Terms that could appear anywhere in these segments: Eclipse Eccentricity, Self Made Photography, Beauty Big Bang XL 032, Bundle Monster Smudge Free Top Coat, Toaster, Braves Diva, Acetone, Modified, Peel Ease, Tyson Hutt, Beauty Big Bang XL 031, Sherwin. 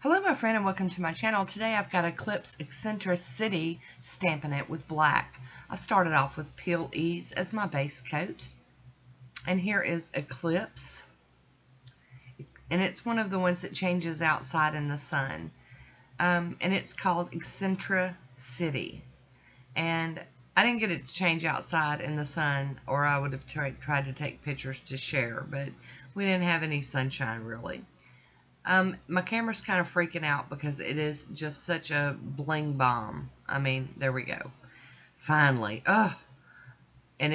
Hello my friend and welcome to my channel. Today I've got Eclipse Eccentricity Stampin' It with Black. I started off with Peel Ease as my base coat. And here is Eclipse. And it's one of the ones that changes outside in the sun. And it's called Eccentricity. And I didn't get it to change outside in the sun or I would have tried to take pictures to share. But we didn't have any sunshine really. My camera's kind of freaking out because it is just such a bling bomb. I mean, there we go. Finally. Ugh. And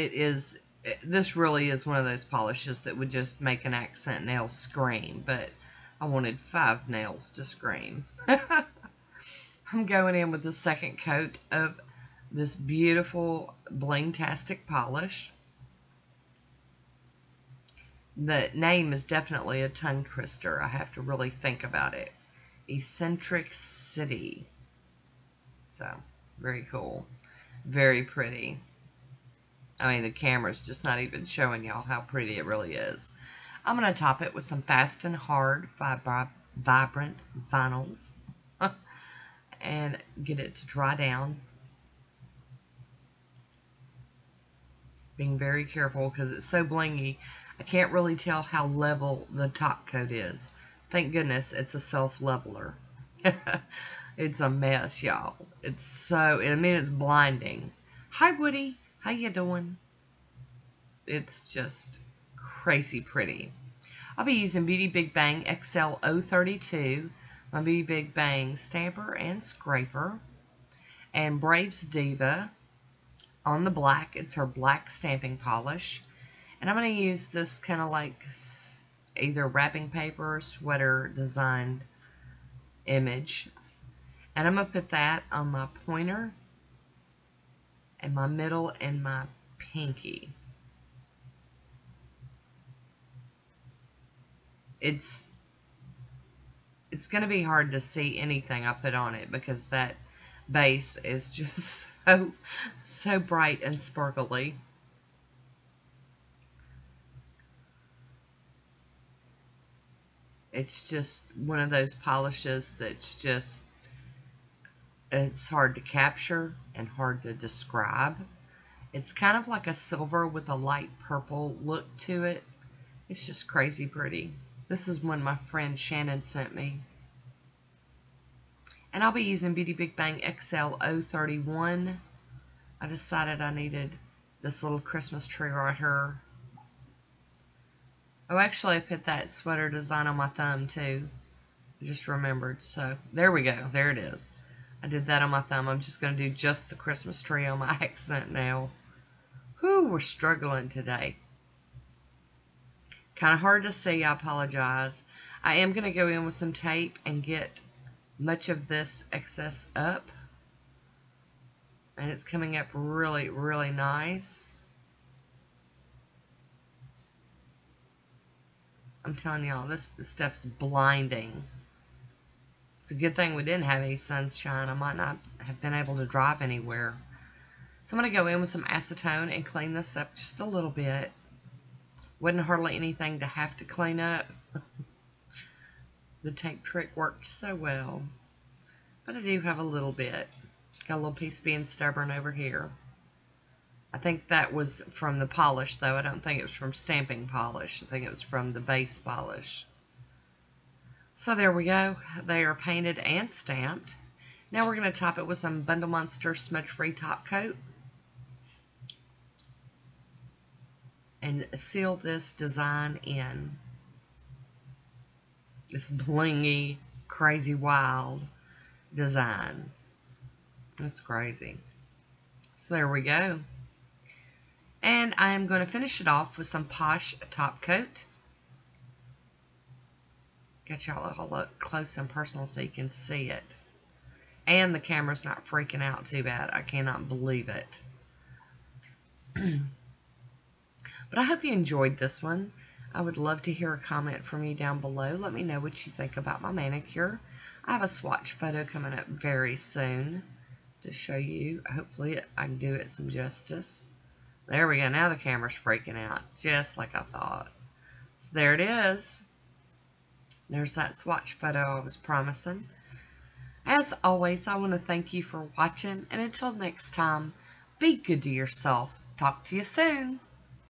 this really is one of those polishes that would just make an accent nail scream. But I wanted 5 nails to scream. I'm going in with the second coat of this beautiful bling-tastic polish. The name is definitely a tongue twister. I have to really think about it. Eccentricity. So, very cool. Very pretty. I mean, the camera's just not even showing y'all how pretty it really is. I'm going to top it with some fast and hard vibrant vinyls. And get it to dry down. Being very careful because it's so blingy. I can't really tell how level the top coat is. Thank goodness it's a self-leveler. It's a mess, y'all. It's so, I mean, it's blinding. Hi, Woody. How you doing? It's just crazy pretty. I'll be using Beauty Big Bang XL 032, my Beauty Big Bang stamper and scraper, and Braves Diva on the black. It's her black stamping polish. And I'm going to use this kind of like either wrapping paper or sweater designed image. And I'm going to put that on my pointer and my middle and my pinky. It's going to be hard to see anything I put on it because that base is just so bright and sparkly. It's just one of those polishes that's just, it's hard to capture and hard to describe. It's kind of like a silver with a light purple look to it. It's just crazy pretty. This is one my friend Shannon sent me. And I'll be using Beauty Big Bang XL 031. I decided I needed this little Christmas tree right here. Oh, actually, I put that sweater design on my thumb, too. I just remembered. So, there we go. There it is. I did that on my thumb. I'm just going to do just the Christmas tree on my accent now. Whew, we're struggling today. Kind of hard to see. I apologize. I am going to go in with some tape and get much of this excess up. And it's coming up really, really nice. I'm telling y'all, this stuff's blinding. It's a good thing we didn't have any sunshine. I might not have been able to drive anywhere. So I'm going to go in with some acetone and clean this up just a little bit. Wasn't hardly anything to have to clean up. The tape trick worked so well. But I do have a little bit. Got a little piece being stubborn over here. I think that was from the polish, though. I don't think it was from stamping polish. I think it was from the base polish. So there we go. They are painted and stamped. Now we're going to top it with some Bundle Monster Smudge Free Top Coat. And seal this design in. This blingy, crazy, wild design. That's crazy. So there we go. And I am going to finish it off with some Posh Top Coat. Got y'all all up close and personal so you can see it. And the camera's not freaking out too bad. I cannot believe it. But I hope you enjoyed this one. I would love to hear a comment from you down below. Let me know what you think about my manicure. I have a swatch photo coming up very soon to show you. Hopefully I can do it some justice. There we go. Now the camera's freaking out, just like I thought. So there it is. There's that swatch photo I was promising. As always, I want to thank you for watching, and until next time, be good to yourself. Talk to you soon.